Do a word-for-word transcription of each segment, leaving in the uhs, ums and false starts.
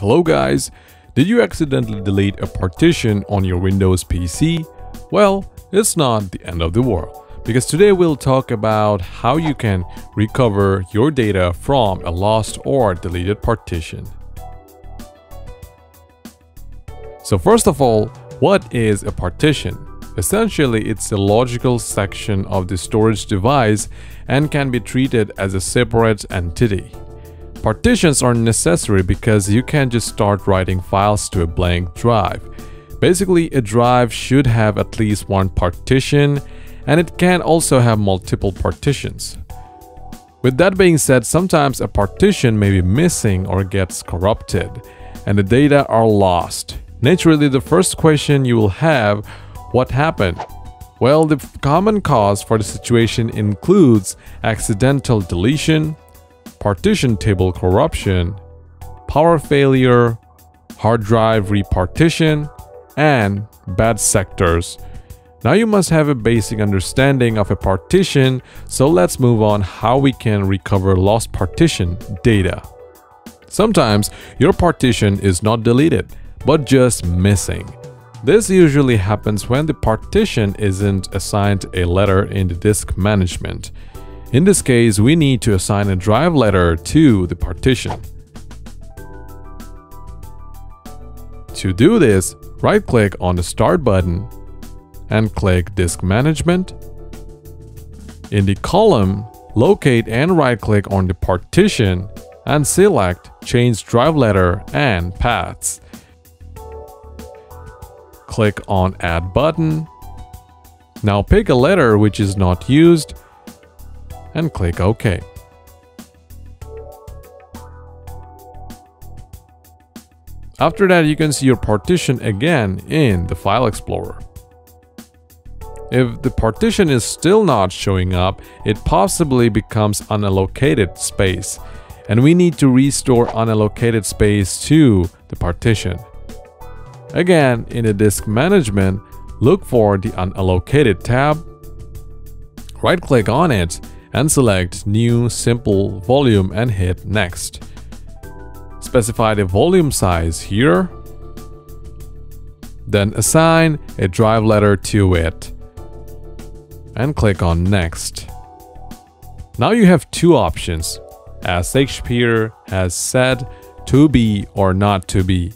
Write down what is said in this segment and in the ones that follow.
Hello guys, did you accidentally delete a partition on your Windows P C? Well, it's not the end of the world, because today we'll talk about how you can recover your data from a lost or deleted partition. So first of all, what is a partition? Essentially, it's a logical section of the storage device and can be treated as a separate entity. Partitions are necessary because you can't just start writing files to a blank drive. Basically, a drive should have at least one partition, and it can also have multiple partitions. With that being said, sometimes a partition may be missing or gets corrupted, and the data are lost. Naturally, the first question you will have, what happened? Well, the common cause for the situation includes accidental deletion, partition table corruption, power failure, hard drive repartition, and bad sectors. Now you must have a basic understanding of a partition, so let's move on how we can recover lost partition data. Sometimes your partition is not deleted, but just missing. This usually happens when the partition isn't assigned a letter in the disk management. In this case, we need to assign a drive letter to the partition. To do this, right-click on the Start button and click Disk Management. In the column, locate and right-click on the partition and select Change Drive Letter and Paths. Click on Add button. Now pick a letter which is not used and click OK. After that, you can see your partition again in the File Explorer. If the partition is still not showing up, it possibly becomes unallocated space, and we need to restore unallocated space to the partition. Again, in the Disk Management, look for the Unallocated tab, right-click on it, and select New Simple Volume and hit Next. Specify the volume size here, then assign a drive letter to it, and click on Next. Now you have two options, as Shakespeare has said, to be or not to be.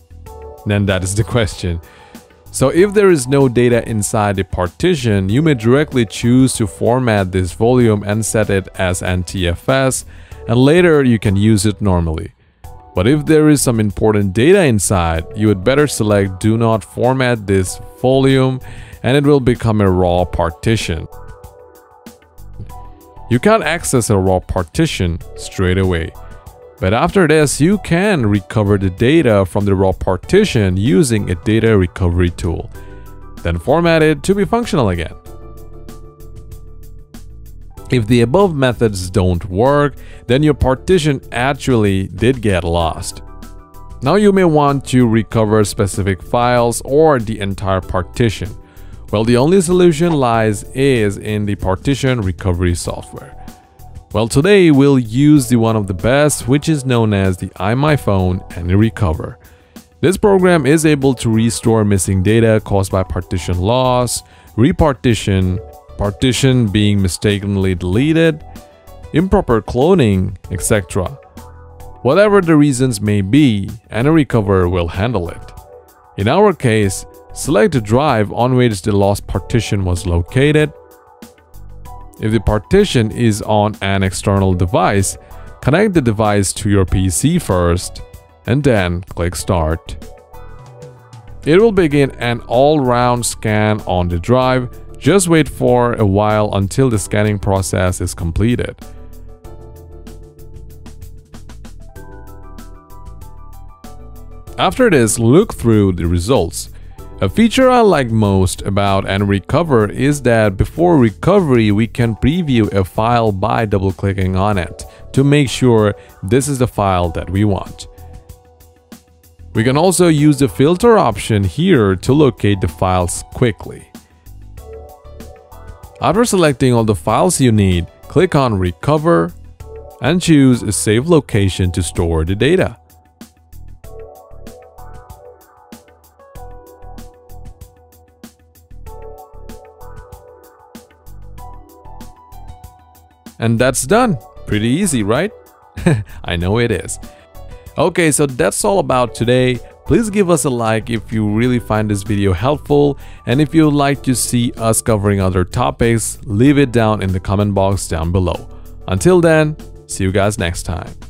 Then that is the question. So if there is no data inside the partition, you may directly choose to format this volume and set it as N T F S, and later you can use it normally. But if there is some important data inside, you would better select Do Not Format This Volume, and it will become a raw partition. You can't access a raw partition straight away. But after this, you can recover the data from the raw partition using a data recovery tool. Then format it to be functional again. If the above methods don't work, then your partition actually did get lost. Now you may want to recover specific files or the entire partition. Well, the only solution lies is in the partition recovery software. Well, today we'll use the one of the best, which is known as the iMyFone AnyRecover. This program is able to restore missing data caused by partition loss, repartition, partition being mistakenly deleted, improper cloning, et cetera. Whatever the reasons may be, AnyRecover will handle it. In our case, select the drive on which the lost partition was located. If the partition is on an external device, connect the device to your P C first, and then click Start. It will begin an all-round scan on the drive. Just wait for a while until the scanning process is completed. After this, look through the results. A feature I like most about AnyRecover is that before recovery, we can preview a file by double-clicking on it to make sure this is the file that we want. We can also use the filter option here to locate the files quickly. After selecting all the files you need, click on Recover and choose a safe location to store the data. And that's done. Pretty easy, right? I know it is. Okay, so that's all about today. Please give us a like if you really find this video helpful, and if you'd like to see us covering other topics, leave it down in the comment box down below. Until then, see you guys next time.